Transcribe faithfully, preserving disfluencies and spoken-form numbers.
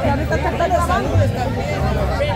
que ahorita está trabajando.